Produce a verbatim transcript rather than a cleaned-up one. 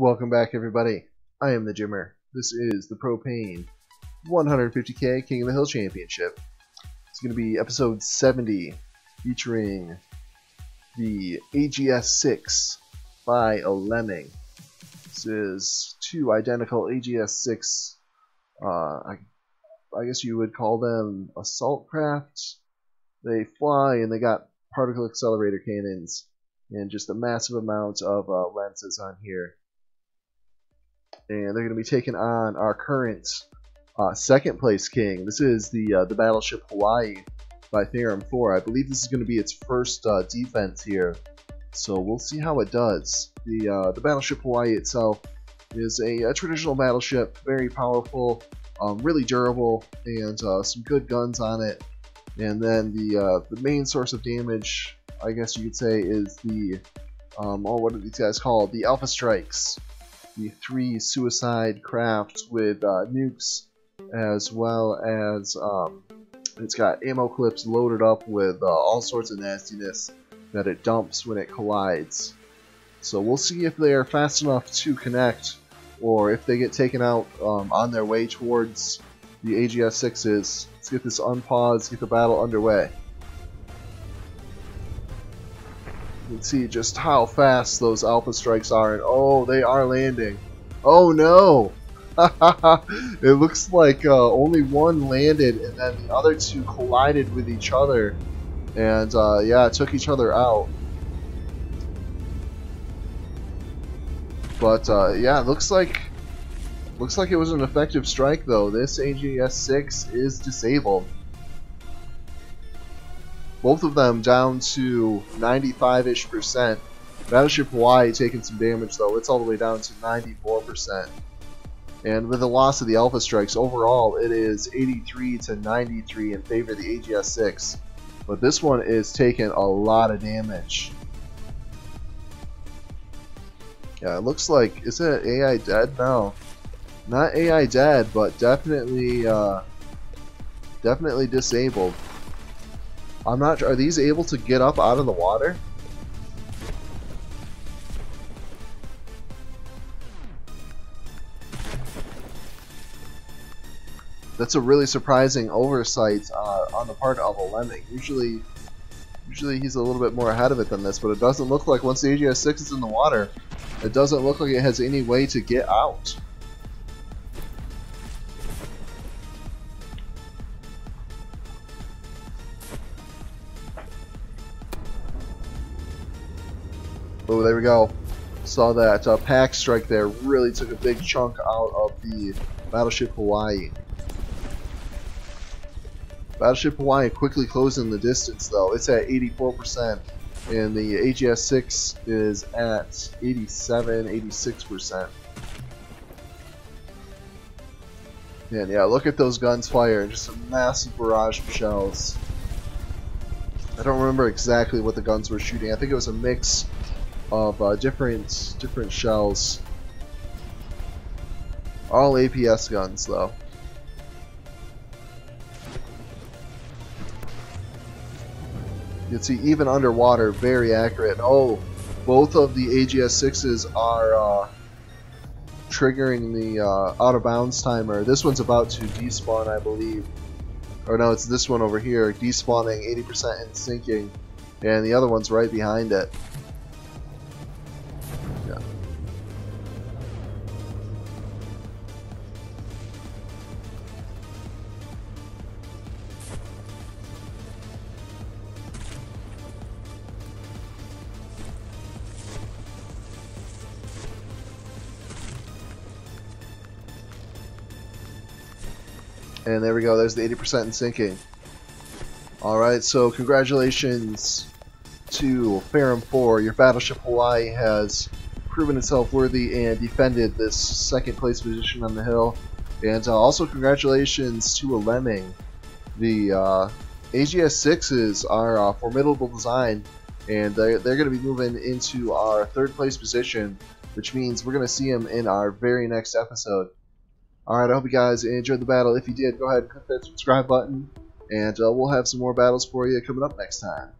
Welcome back, everybody. I am the Jimmer. This is the Propane one fifty K King of the Hill Championship. It's going to be episode seventy, featuring the A G S six by a Lemming. This is two identical A G S six, uh, I, I guess you would call them assault crafts. They fly and they got particle accelerator cannons, and just a massive amount of uh, lenses on here. And they're going to be taking on our current uh, second place king. This is the uh, the Battleship Hawaii by Theorem four. I believe this is going to be its first uh, defense here, so we'll see how it does. The uh, the Battleship Hawaii itself is a, a traditional battleship, very powerful, um, really durable, and uh, some good guns on it. And then the uh, the main source of damage, I guess you could say, is the um, oh, what are these guys called? The Alpha Strikes. The three suicide crafts with uh, nukes, as well as um, it's got ammo clips loaded up with uh, all sorts of nastiness that it dumps when it collides. So we'll see if they are fast enough to connect, or if they get taken out um, on their way towards the A G S sixes. Let's get this unpaused, get the battle underway. You can see just how fast those Alpha Strikes are, and oh, they are landing. Oh no! It looks like uh, only one landed, and then the other two collided with each other, and uh, yeah, took each other out. But uh, yeah, it looks like looks like it was an effective strike though. This A G S six is disabled. Both of them down to ninety-five-ish percent. Battleship Hawaii taking some damage though. It's all the way down to ninety-four percent. And with the loss of the Alpha Strikes, overall it is eighty-three to ninety-three in favor of the A G S six. But this one is taking a lot of damage. Yeah, it looks like, is it A I dead? No. Not A I dead, but definitely, uh, definitely disabled. I'm not sure, are these able to get up out of the water? That's a really surprising oversight uh, on the part of a Lemming. Usually, usually he's a little bit more ahead of it than this, but it doesn't look like, once the A G S six is in the water, it doesn't look like it has any way to get out. Oh, there we go. Saw that uh, pack strike there really took a big chunk out of the Battleship Hawaii. Battleship Hawaii quickly closing the distance though. It's at eighty-four percent, and the A G S six is at eighty-seven, eighty-six percent. Man, yeah, look at those guns fire. Just a massive barrage of shells. I don't remember exactly what the guns were shooting. I think it was a mix of uh, different different shells. All A P S guns though. You can see even underwater, very accurate. Oh, both of the A G S sixes are uh, triggering the uh, out of bounds timer. This one's about to despawn, I believe. Or no, it's this one over here, despawning eighty percent and sinking, and the other one's right behind it. And there we go, there's the eighty percent in sinking. Alright, so congratulations to Ferrum four. Your Battleship Hawaii has proven itself worthy and defended this second place position on the hill. And uh, also congratulations to a Lemming. The uh, A G S sixes are a formidable design, and they're, they're going to be moving into our third place position, which means we're going to see them in our very next episode. Alright, I hope you guys enjoyed the battle. If you did, go ahead and click that subscribe button, and uh, we'll have some more battles for you coming up next time.